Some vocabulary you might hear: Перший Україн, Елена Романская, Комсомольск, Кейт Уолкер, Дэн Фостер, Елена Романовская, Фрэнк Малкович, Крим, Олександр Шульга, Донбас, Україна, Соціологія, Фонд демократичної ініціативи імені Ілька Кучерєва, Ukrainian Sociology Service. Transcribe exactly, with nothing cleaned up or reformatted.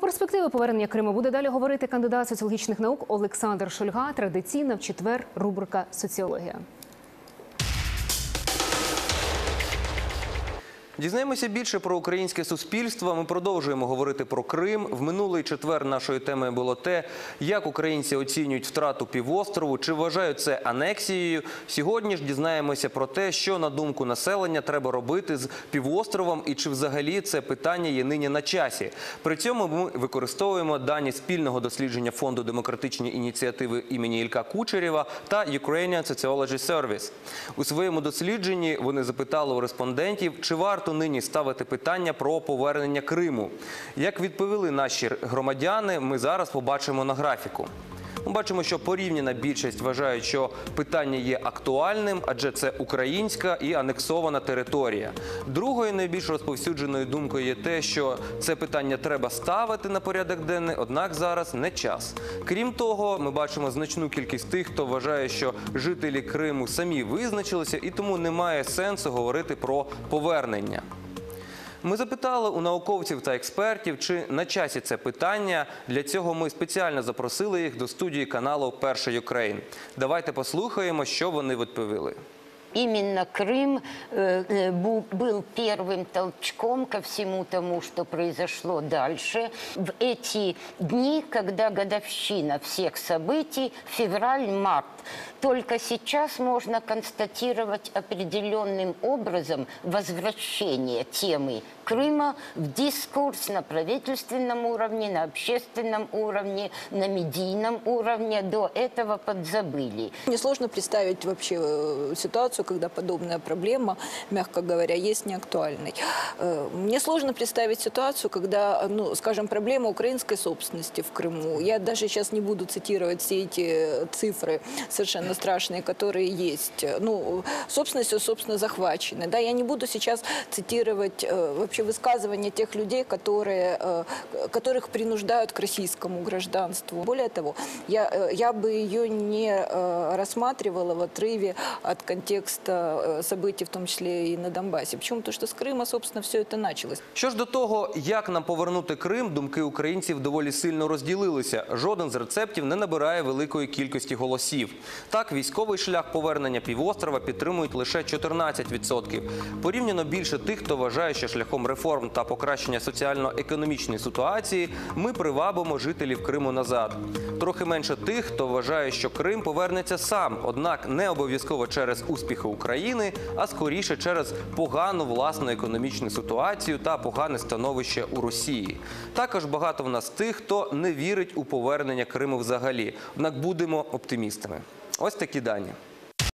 перспективи повернення Криму буде далі говорити кандидат соціологічних наук Олександр Шульга. Традиційна в четвер рубрика «Соціологія». Дізнаємося більше про українське суспільство. Ми продовжуємо говорити про Крим. В минулий четвер нашою темою було те, як українці оцінюють втрату півострову, чи вважають це анексією. Сьогодні ж дізнаємося про те, що, на думку населення, треба робити з півостровом і чи взагалі це питання є нині на часі. При цьому ми використовуємо дані спільного дослідження Фонду демократичної ініціативи імені Ілька Кучерєва та Ukrainian Sociology Service. У своєму дослідженні вони запитали у респондентів, чи варто нині ставити питання про повернення Криму. Як відповіли наші громадяни, ми зараз побачимо на графіку. Ми бачимо, що порівняна більшість вважають, що питання є актуальним, адже це українська і анексована територія. Другою найбільш розповсюдженою думкою є те, що це питання треба ставити на порядок денний, однак зараз не час. Крім того, ми бачимо значну кількість тих, хто вважає, що жителі Криму самі визначилися і тому немає сенсу говорити про повернення. Ми запитали у науковців та експертів, чи на часі це питання. Для цього ми спеціально запросили їх до студії каналу «Перший Україн». Давайте послухаємо, що вони відповіли. Именно Крым был первым толчком ко всему тому, что произошло дальше. В эти дни, когда годовщина всех событий, февраль-март, только сейчас можно констатировать определенным образом возвращение темы Крыма в дискурс на правительственном уровне, на общественном уровне, на медийном уровне. До этого подзабыли. Мне сложно представить вообще ситуацию, когда подобная проблема, мягко говоря, есть неактуальной. Мне сложно представить ситуацию, когда, ну, скажем, проблема украинской собственности в Крыму. Я даже сейчас не буду цитировать все эти цифры совершенно страшные, которые есть. Ну, собственность, собственно, захвачена. Да, я не буду сейчас цитировать вообще высказывания тех людей, которые, которых принуждают к российскому гражданству. Более того, я, я бы ее не рассматривала в отрыве от контекста событий, в тому числі і на Донбасі. Чому? Тому що з Криму, собственно, все це почалося. Що ж до того, як нам повернути Крим, думки українців доволі сильно розділилися. Жоден з рецептів не набирає великої кількості голосів. Так, військовий шлях повернення півострова підтримують лише чотирнадцять відсотків. Порівняно більше тих, хто вважає, що шляхом реформ та покращення соціально-економічної ситуації ми привабимо жителів Криму назад. Трохи менше тих, хто вважає, що Крим повернеться сам, однак не обов'язково через успіх України, а скоріше через погану власну економічну ситуацію та погане становище у Росії. Також багато в нас тих, хто не вірить у повернення Криму взагалі. Однак будемо оптимістами. Ось такі дані.